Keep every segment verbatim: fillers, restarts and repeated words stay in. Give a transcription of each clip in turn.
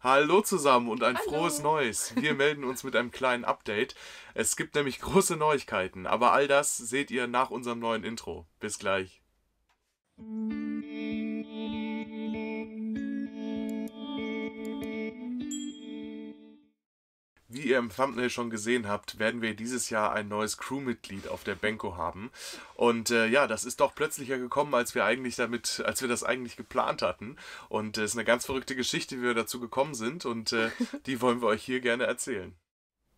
Hallo zusammen und ein Hallo. frohes Neues. Wir melden uns mit einem kleinen Update. Es gibt nämlich große Neuigkeiten, aber all das seht ihr nach unserem neuen Intro. Bis gleich. Wie ihr im Thumbnail schon gesehen habt, werden wir dieses Jahr ein neues Crewmitglied auf der Benko haben. Und äh, ja, das ist doch plötzlicher gekommen, als wir eigentlich damit, als wir das eigentlich geplant hatten. Und es äh, ist eine ganz verrückte Geschichte, wie wir dazu gekommen sind. Und äh, die wollen wir euch hier gerne erzählen.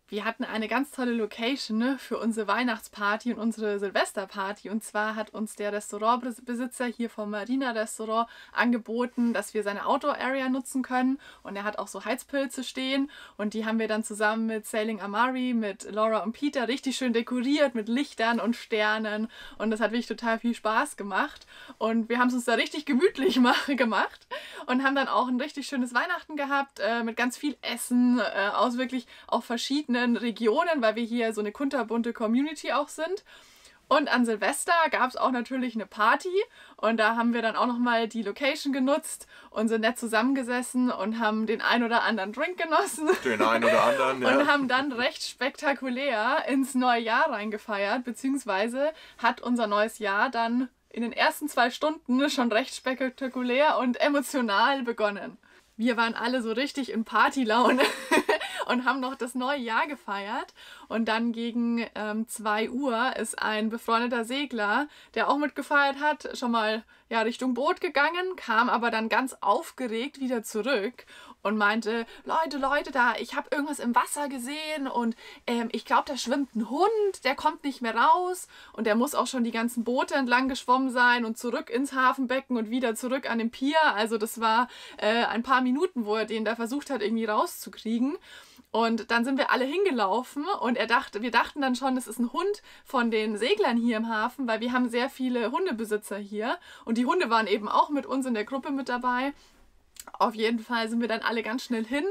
Wir hatten eine ganz tolle Location, ne, für unsere Weihnachtsparty und unsere Silvesterparty. Und zwar hat uns der Restaurantbesitzer hier vom Marina Restaurant angeboten, dass wir seine Outdoor-Area nutzen können. Und er hat auch so Heizpilze stehen. Und die haben wir dann zusammen mit Sailing Amari, mit Laura und Peter richtig schön dekoriert mit Lichtern und Sternen. Und das hat wirklich total viel Spaß gemacht. Und wir haben es uns da richtig gemütlich gemacht und haben dann auch ein richtig schönes Weihnachten gehabt äh, mit ganz viel Essen äh, aus wirklich auch verschiedenen Regionen, weil wir hier so eine kunterbunte Community auch sind. Und an Silvester gab es auch natürlich eine Party und da haben wir dann auch nochmal die Location genutzt und sind nett zusammengesessen und haben den ein oder anderen Drink genossen. Den ein oder anderen, ja. Und haben dann recht spektakulär ins neue Jahr reingefeiert, beziehungsweise hat unser neues Jahr dann in den ersten zwei Stunden schon recht spektakulär und emotional begonnen. Wir waren alle so richtig in Partylaune und haben noch das neue Jahr gefeiert. Und dann gegen ähm, zwei Uhr ist ein befreundeter Segler, der auch mitgefeiert hat, schon mal ja, Richtung Boot gegangen, kam aber dann ganz aufgeregt wieder zurück und meinte, Leute, Leute, da ich habe irgendwas im Wasser gesehen und ähm, ich glaube, da schwimmt ein Hund, der kommt nicht mehr raus und der muss auch schon die ganzen Boote entlang geschwommen sein und zurück ins Hafenbecken und wieder zurück an den Pier. Also das war äh, ein paar Minuten, wo er den da versucht hat, irgendwie rauszukriegen. Und dann sind wir alle hingelaufen und er dachte, wir dachten dann schon, es ist ein Hund von den Seglern hier im Hafen, weil wir haben sehr viele Hundebesitzer hier und die Hunde waren eben auch mit uns in der Gruppe mit dabei. Auf jeden Fall sind wir dann alle ganz schnell hin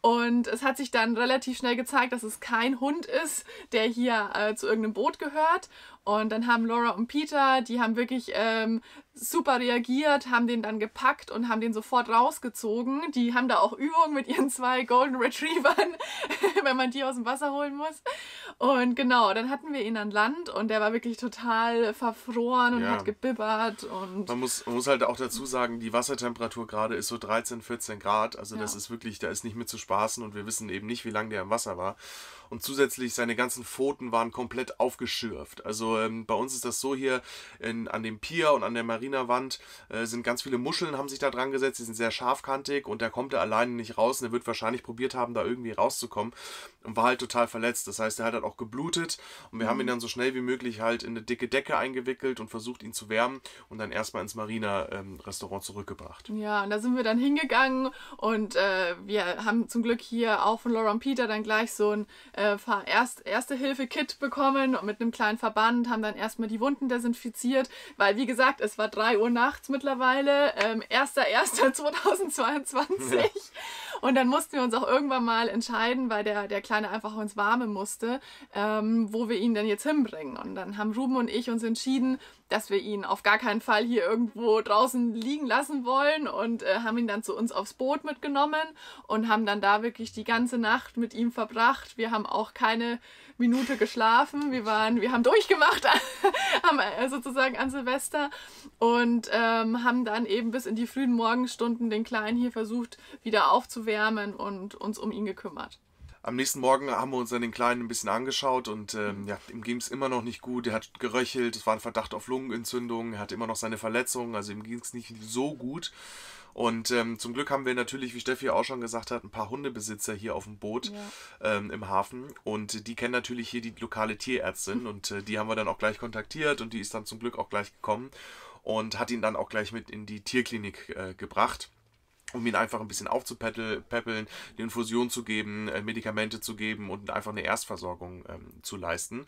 und es hat sich dann relativ schnell gezeigt, dass es kein Hund ist, der hier äh, zu irgendeinem Boot gehört. Und dann haben Laura und Peter, die haben wirklich ähm, super reagiert, haben den dann gepackt und haben den sofort rausgezogen. Die haben da auch Übungen mit ihren zwei Golden Retrievern, wenn man die aus dem Wasser holen muss. Und genau, dann hatten wir ihn an Land und der war wirklich total verfroren und ja. hat gebibbert. Und man muss, man muss halt auch dazu sagen, die Wassertemperatur gerade ist so dreizehn, vierzehn Grad. Also ja. das ist wirklich, da ist nicht mit zu spaßen und wir wissen eben nicht, wie lange der im Wasser war. Und zusätzlich, seine ganzen Pfoten waren komplett aufgeschürft. Also ähm, bei uns ist das so hier, in, an dem Pier und an der Marinawand äh, sind ganz viele Muscheln, haben sich da dran gesetzt, die sind sehr scharfkantig und der kommt da alleine nicht raus. Und der wird wahrscheinlich probiert haben, da irgendwie rauszukommen und war halt total verletzt. Das heißt, der hat halt auch geblutet und wir mhm. haben ihn dann so schnell wie möglich halt in eine dicke Decke eingewickelt und versucht, ihn zu wärmen und dann erstmal ins Marina-Restaurant ähm, zurückgebracht. Ja, und da sind wir dann hingegangen und äh, wir haben zum Glück hier auch von Laura und Peter dann gleich so ein Erste-Hilfe-Kit bekommen und mit einem kleinen Verband haben dann erstmal die Wunden desinfiziert, weil wie gesagt, es war drei Uhr nachts mittlerweile, ähm, erster erster zweitausendzweiundzwanzig ja. und dann mussten wir uns auch irgendwann mal entscheiden, weil der, der Kleine einfach ins Warme musste, ähm, wo wir ihn denn jetzt hinbringen. Und dann haben Ruben und ich uns entschieden, dass wir ihn auf gar keinen Fall hier irgendwo draußen liegen lassen wollen und äh, haben ihn dann zu uns aufs Boot mitgenommen und haben dann da wirklich die ganze Nacht mit ihm verbracht. Wir haben auch keine Minute geschlafen. Wir waren, wir haben durchgemacht haben sozusagen an Silvester und ähm, haben dann eben bis in die frühen Morgenstunden den Kleinen hier versucht, wieder aufzuwärmen und uns um ihn gekümmert. Am nächsten Morgen haben wir uns dann den Kleinen ein bisschen angeschaut und ähm, ja, ihm ging es immer noch nicht gut. Er hat geröchelt, es war ein Verdacht auf Lungenentzündung, er hatte immer noch seine Verletzungen, also ihm ging es nicht so gut. Und ähm, zum Glück haben wir natürlich, wie Steffi auch schon gesagt hat, ein paar Hundebesitzer hier auf dem Boot ja. ähm, im Hafen. Und die kennen natürlich hier die lokale Tierärztin mhm. und äh, die haben wir dann auch gleich kontaktiert und die ist dann zum Glück auch gleich gekommen und hat ihn dann auch gleich mit in die Tierklinik äh, gebracht. Um ihn einfach ein bisschen aufzupäppeln, eine Infusion zu geben, Medikamente zu geben und einfach eine Erstversorgung ähm, zu leisten.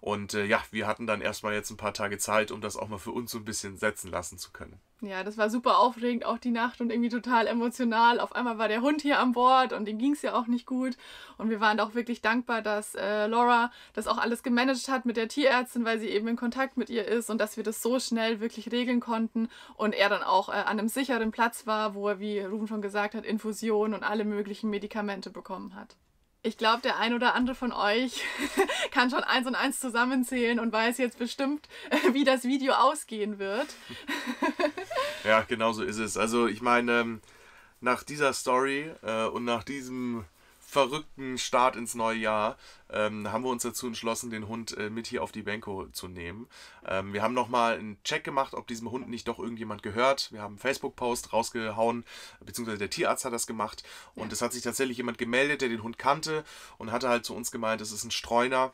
Und äh, ja, wir hatten dann erstmal jetzt ein paar Tage Zeit, um das auch mal für uns so ein bisschen setzen lassen zu können. Ja, das war super aufregend, auch die Nacht, und irgendwie total emotional. Auf einmal war der Hund hier an Bord und ihm ging es ja auch nicht gut. Und wir waren auch wirklich dankbar, dass äh, Laura das auch alles gemanagt hat mit der Tierärztin, weil sie eben in Kontakt mit ihr ist, und dass wir das so schnell wirklich regeln konnten und er dann auch äh, an einem sicheren Platz war, wo er, wie Ruben schon gesagt hat, Infusionen und alle möglichen Medikamente bekommen hat. Ich glaube, der ein oder andere von euch kann schon eins und eins zusammenzählen und weiß jetzt bestimmt, wie das Video ausgehen wird. Ja, genau so ist es. Also ich meine, nach dieser Story und nach diesem verrückten Start ins neue Jahr ähm, haben wir uns dazu entschlossen, den Hund äh, mit hier auf die Benko zu nehmen. Ähm, wir haben nochmal einen Check gemacht, ob diesem Hund nicht doch irgendjemand gehört. Wir haben einen Facebook-Post rausgehauen, beziehungsweise der Tierarzt hat das gemacht. Und ja, es hat sich tatsächlich jemand gemeldet, der den Hund kannte, und hatte halt zu uns gemeint, es ist ein Streuner,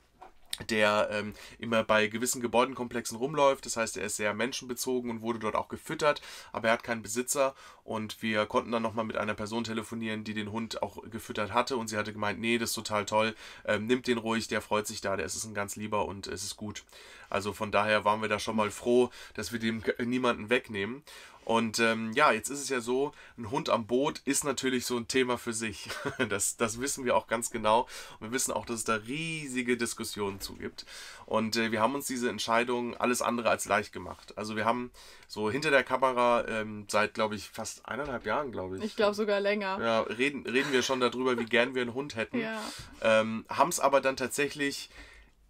der ähm, immer bei gewissen Gebäudenkomplexen rumläuft. Das heißt, er ist sehr menschenbezogen und wurde dort auch gefüttert, aber er hat keinen Besitzer, und wir konnten dann nochmal mit einer Person telefonieren, die den Hund auch gefüttert hatte, und sie hatte gemeint, nee, das ist total toll, ähm, nimmt den ruhig, der freut sich da, der ist ein ganz lieber und es ist gut. Also von daher waren wir da schon mal froh, dass wir dem niemanden wegnehmen. Und ähm, ja, jetzt ist es ja so, ein Hund am Boot ist natürlich so ein Thema für sich. Das, das wissen wir auch ganz genau. Und wir wissen auch, dass es da riesige Diskussionen zu gibt. Und äh, wir haben uns diese Entscheidung alles andere als leicht gemacht. Also wir haben so hinter der Kamera ähm, seit, glaube ich, fast eineinhalb Jahren, glaube ich. Ich glaube sogar länger. Ja, reden, reden wir schon darüber, wie gern wir einen Hund hätten. Ja. Ähm, haben es aber dann tatsächlich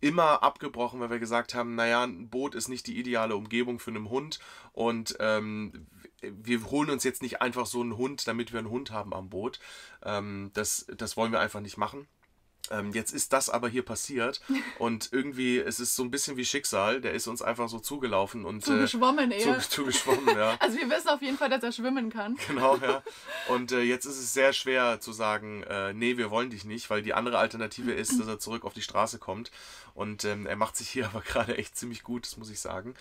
immer abgebrochen, weil wir gesagt haben, naja, ein Boot ist nicht die ideale Umgebung für einen Hund, und ähm, wir holen uns jetzt nicht einfach so einen Hund, damit wir einen Hund haben am Boot. Ähm, das, das wollen wir einfach nicht machen. Ähm, jetzt ist das aber hier passiert, und irgendwie, es ist so ein bisschen wie Schicksal, der ist uns einfach so zugelaufen. Und zugeschwommen äh, eher. Zu, zugeschwommen, ja. Also wir wissen auf jeden Fall, dass er schwimmen kann. Genau, ja. Und äh, jetzt ist es sehr schwer zu sagen, äh, nee, wir wollen dich nicht, weil die andere Alternative ist, dass er zurück auf die Straße kommt. Und ähm, er macht sich hier aber gerade echt ziemlich gut, das muss ich sagen.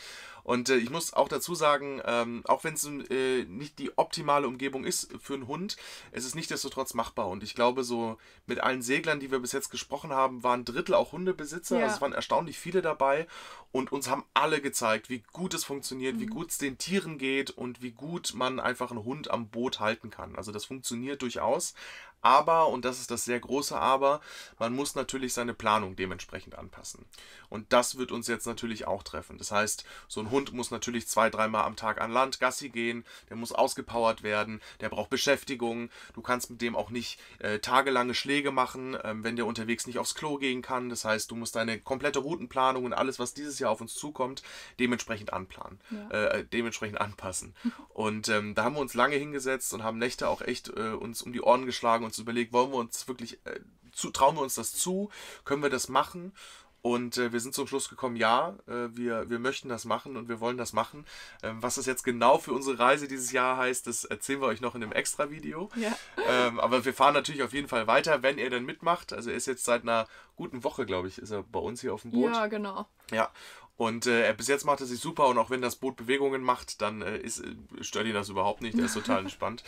Und äh, ich muss auch dazu sagen, ähm, auch wenn es äh, nicht die optimale Umgebung ist für einen Hund, es ist nichtsdestotrotz machbar. Und ich glaube, so mit allen Seglern, die wir bisher jetzt gesprochen haben, waren ein Drittel auch Hundebesitzer, ja. Also es waren erstaunlich viele dabei, und uns haben alle gezeigt, wie gut es funktioniert, mhm. wie gut es den Tieren geht und wie gut man einfach einen Hund am Boot halten kann. Also das funktioniert durchaus, aber, und das ist das sehr große Aber, man muss natürlich seine Planung dementsprechend anpassen, und das wird uns jetzt natürlich auch treffen. Das heißt, so ein Hund muss natürlich zwei, dreimal am Tag an Land Gassi gehen, der muss ausgepowert werden, der braucht Beschäftigung, du kannst mit dem auch nicht äh, tagelange Schläge machen, ähm, wenn der unterwegs nicht aufs Klo gehen kann. Das heißt, du musst deine komplette Routenplanung und alles, was dieses Jahr auf uns zukommt, dementsprechend anplanen, ja. äh, dementsprechend anpassen. Und ähm, da haben wir uns lange hingesetzt und haben Nächte auch echt äh, uns um die Ohren geschlagen, uns überlegt, wollen wir uns wirklich, äh, zu, trauen wir uns das zu, können wir das machen? Und äh, wir sind zum Schluss gekommen, ja, äh, wir, wir möchten das machen und wir wollen das machen. Ähm, was das jetzt genau für unsere Reise dieses Jahr heißt, das erzählen wir euch noch in einem Extra-Video. Ja. Ähm, aber wir fahren natürlich auf jeden Fall weiter, wenn ihr dann mitmacht. Also er ist jetzt seit einer guten Woche, glaube ich, ist er bei uns hier auf dem Boot. Ja, genau. Ja. Und äh, bis jetzt macht er sich super, und auch wenn das Boot Bewegungen macht, dann äh, ist, stört ihn das überhaupt nicht, der ist total entspannt.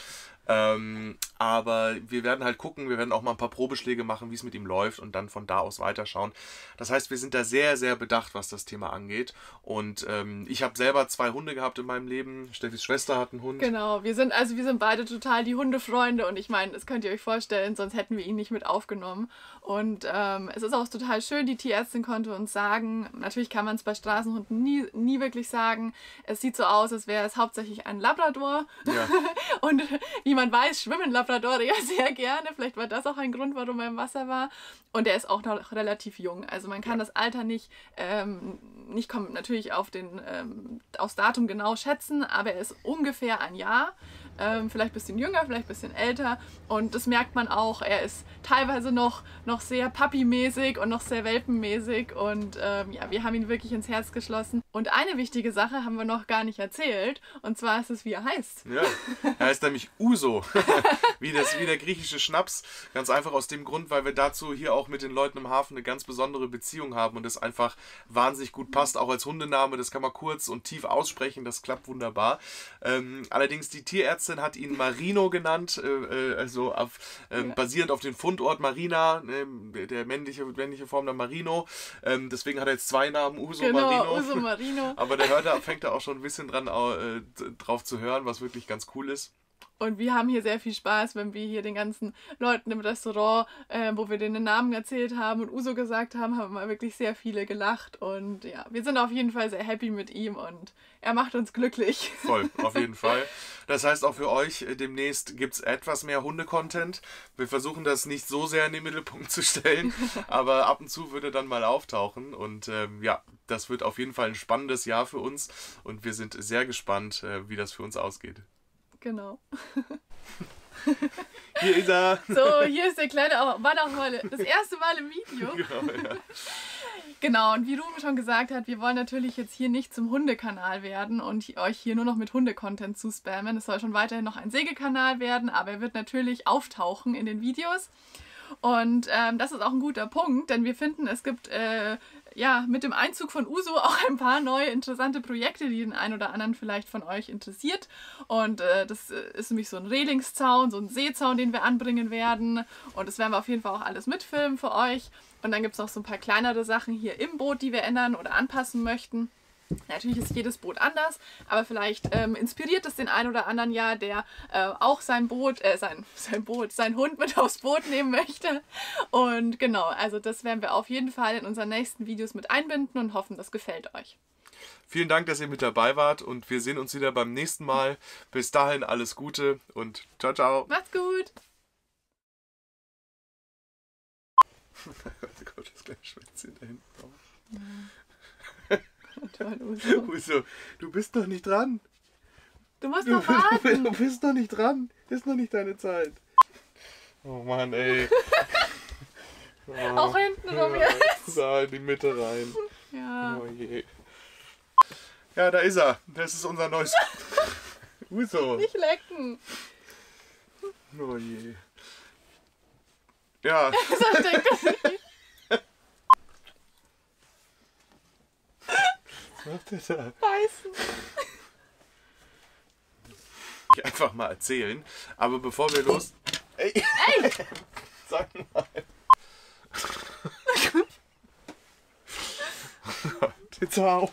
Ähm, aber wir werden halt gucken, wir werden auch mal ein paar Probeschläge machen, wie es mit ihm läuft, und dann von da aus weiterschauen. Das heißt, wir sind da sehr, sehr bedacht, was das Thema angeht. Und ähm, ich habe selber zwei Hunde gehabt in meinem Leben, Steffis Schwester hat einen Hund. Genau, wir sind, also wir sind beide total die Hundefreunde, und ich meine, das könnt ihr euch vorstellen, sonst hätten wir ihn nicht mit aufgenommen. Und ähm, es ist auch total schön, die Tierärztin konnte uns sagen, natürlich kann man es bei Straßenhunden nie, nie wirklich sagen. Es sieht so aus, als wäre es hauptsächlich ein Labrador. Ja. Und wie man weiß, schwimmen Labradorier sehr gerne. Vielleicht war das auch ein Grund, warum er im Wasser war. Und er ist auch noch relativ jung. Also man kann ja das Alter nicht, ähm, nicht kommt natürlich auf den, ähm, aufs Datum genau schätzen, aber er ist ungefähr ein Jahr. Ähm, vielleicht ein bisschen jünger, vielleicht ein bisschen älter, und das merkt man auch, er ist teilweise noch, noch sehr Papi-mäßig und noch sehr welpenmäßig, und ähm, ja, wir haben ihn wirklich ins Herz geschlossen. Und eine wichtige Sache haben wir noch gar nicht erzählt, und zwar ist es, wie er heißt. Ja, er heißt nämlich Ouzo, wie, das, wie der griechische Schnaps, ganz einfach aus dem Grund, weil wir dazu hier auch mit den Leuten im Hafen eine ganz besondere Beziehung haben und das einfach wahnsinnig gut passt, auch als Hundename, das kann man kurz und tief aussprechen, das klappt wunderbar. Ähm, allerdings die Tierärzte zweitausendachtzehn hat ihn Marino genannt, äh, also auf, ähm, ja. basierend auf dem Fundort Marina, äh, der männliche, männliche Form der Marino. Ähm, deswegen hat er jetzt zwei Namen, Ouzo, genau, Marino. Ouzo, Marino. Aber der hört, da fängt da auch schon ein bisschen dran äh, drauf zu hören, was wirklich ganz cool ist. Und wir haben hier sehr viel Spaß, wenn wir hier den ganzen Leuten im Restaurant, äh, wo wir denen Namen erzählt haben und Ouzo gesagt haben, haben wir wirklich sehr viele gelacht. Und ja, wir sind auf jeden Fall sehr happy mit ihm und er macht uns glücklich. Voll, auf jeden Fall. Das heißt auch für euch, demnächst gibt es etwas mehr Hunde-Content. Wir versuchen das nicht so sehr in den Mittelpunkt zu stellen, aber ab und zu würde dann mal auftauchen. Und ähm, ja, das wird auf jeden Fall ein spannendes Jahr für uns und wir sind sehr gespannt, äh, wie das für uns ausgeht. Genau. Hier ist er. So, hier ist der Kleine, war auch mal das erste Mal im Video. Genau, ja. Genau, und wie Ruben schon gesagt hat, wir wollen natürlich jetzt hier nicht zum Hundekanal werden und euch hier nur noch mit Hunde-Content zuspammen. Es soll schon weiterhin noch ein Segelkanal werden, aber er wird natürlich auftauchen in den Videos. Und ähm, das ist auch ein guter Punkt, denn wir finden, es gibt äh, ja mit dem Einzug von Ouzo auch ein paar neue interessante Projekte, die den einen oder anderen vielleicht von euch interessiert. Und äh, das ist nämlich so ein Reelingszaun, so ein Seezaun, den wir anbringen werden. Und das werden wir auf jeden Fall auch alles mitfilmen für euch. Und dann gibt es noch so ein paar kleinere Sachen hier im Boot, die wir ändern oder anpassen möchten. Natürlich ist jedes Boot anders, aber vielleicht ähm, inspiriert es den einen oder anderen ja, der äh, auch sein Boot, äh, sein, sein Boot, sein Hund mit aufs Boot nehmen möchte. Und genau, also das werden wir auf jeden Fall in unseren nächsten Videos mit einbinden und hoffen, das gefällt euch. Vielen Dank, dass ihr mit dabei wart und wir sehen uns wieder beim nächsten Mal. Bis dahin alles Gute und ciao, ciao. Macht's gut. Oh Gott, das kleine Schwänzchen da hinten drauf. Ja. Toll, Ouzo. Ouzo, du bist noch nicht dran. Du musst noch warten. Du bist noch nicht dran. Ist noch nicht deine Zeit. Oh Mann, ey. Oh. Auch hinten rum jetzt. Da in die Mitte rein. Ja. Oh je. Ja, da ist er. Das ist unser neues... Ouzo. Nicht lecken. Oh je. Ja. Das denkt er nicht. Was macht der da? Beißen. Ich einfach mal erzählen, aber bevor wir los... Ey! Ey. Sag mal! Oh Gott, jetzt hau auf!